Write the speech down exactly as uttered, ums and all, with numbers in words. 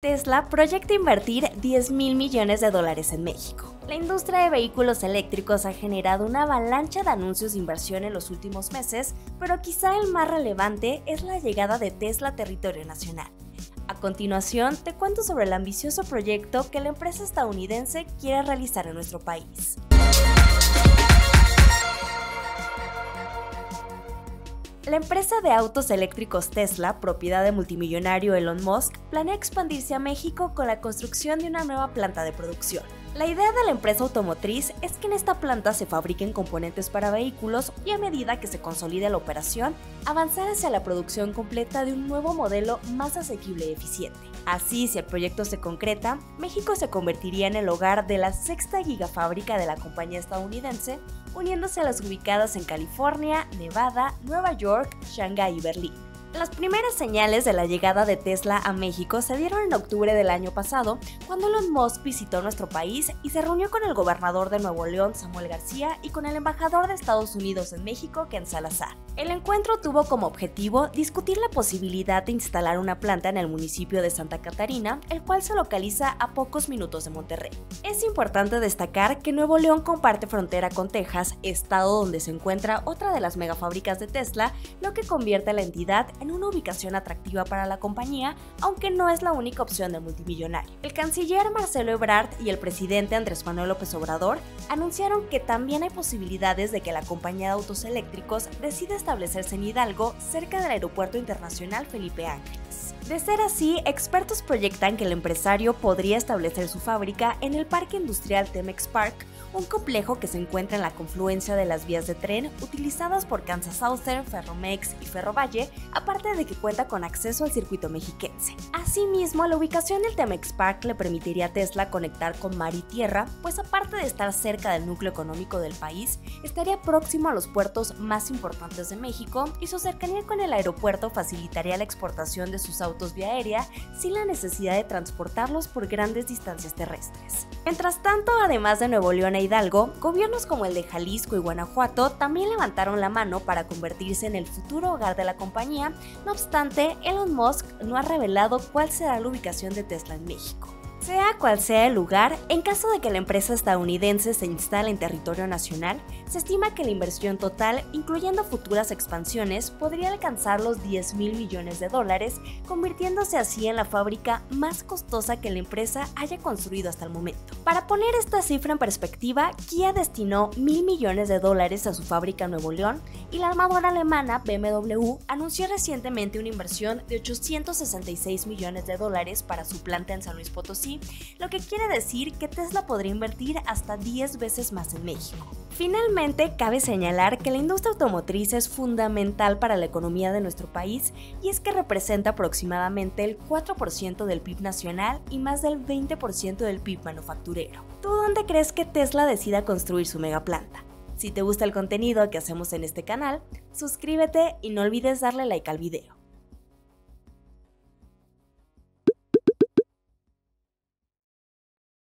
Tesla proyecta invertir diez mil millones de dólares en México. La industria de vehículos eléctricos ha generado una avalancha de anuncios de inversión en los últimos meses, pero quizá el más relevante es la llegada de Tesla a territorio nacional. A continuación, te cuento sobre el ambicioso proyecto que la empresa estadounidense quiere realizar en nuestro país. La empresa de autos eléctricos Tesla, propiedad del multimillonario Elon Musk, planea expandirse a México con la construcción de una nueva planta de producción. La idea de la empresa automotriz es que en esta planta se fabriquen componentes para vehículos y, a medida que se consolide la operación, avanzar hacia la producción completa de un nuevo modelo más asequible y eficiente. Así, si el proyecto se concreta, México se convertiría en el hogar de la sexta gigafábrica de la compañía estadounidense, uniéndose a las ubicadas en California, Nevada, Nueva York, Shanghái y Berlín. Las primeras señales de la llegada de Tesla a México se dieron en octubre del año pasado, cuando Elon Musk visitó nuestro país y se reunió con el gobernador de Nuevo León, Samuel García, y con el embajador de Estados Unidos en México, Ken Salazar. El encuentro tuvo como objetivo discutir la posibilidad de instalar una planta en el municipio de Santa Catarina, el cual se localiza a pocos minutos de Monterrey. Es importante destacar que Nuevo León comparte frontera con Texas, estado donde se encuentra otra de las megafábricas de Tesla, lo que convierte a la entidad en una ubicación atractiva para la compañía, aunque no es la única opción del multimillonario. El canciller Marcelo Ebrard y el presidente Andrés Manuel López Obrador anunciaron que también hay posibilidades de que la compañía de autos eléctricos decida establecerse en Hidalgo, cerca del Aeropuerto Internacional Felipe Ángeles. De ser así, expertos proyectan que el empresario podría establecer su fábrica en el Parque Industrial T-MEC Park, un complejo que se encuentra en la confluencia de las vías de tren utilizadas por Kansas Southern, Ferromex y Ferrovalle, aparte de que cuenta con acceso al circuito mexiquense. Asimismo, la ubicación del T-MEC Park le permitiría a Tesla conectar con mar y tierra, pues aparte de estar cerca del núcleo económico del país, estaría próximo a los puertos más importantes de México y su cercanía con el aeropuerto facilitaría la exportación de sus autos vía aérea sin la necesidad de transportarlos por grandes distancias terrestres. Mientras tanto, además de Nuevo León e Hidalgo, gobiernos como el de Jalisco y Guanajuato también levantaron la mano para convertirse en el futuro hogar de la compañía. No obstante, Elon Musk no ha revelado cuál será la ubicación de Tesla en México. Sea cual sea el lugar, en caso de que la empresa estadounidense se instale en territorio nacional, se estima que la inversión total, incluyendo futuras expansiones, podría alcanzar los diez mil millones de dólares, convirtiéndose así en la fábrica más costosa que la empresa haya construido hasta el momento. Para poner esta cifra en perspectiva, Kia destinó mil millones de dólares a su fábrica en Nuevo León y la armadora alemana B M W anunció recientemente una inversión de ochocientos sesenta y seis millones de dólares para su planta en San Luis Potosí, lo que quiere decir que Tesla podría invertir hasta diez veces más en México. Finalmente, cabe señalar que la industria automotriz es fundamental para la economía de nuestro país, y es que representa aproximadamente el cuatro por ciento del P I B nacional y más del veinte por ciento del P I B manufacturero. ¿Tú dónde crees que Tesla decida construir su megaplanta? Si te gusta el contenido que hacemos en este canal, suscríbete y no olvides darle like al video.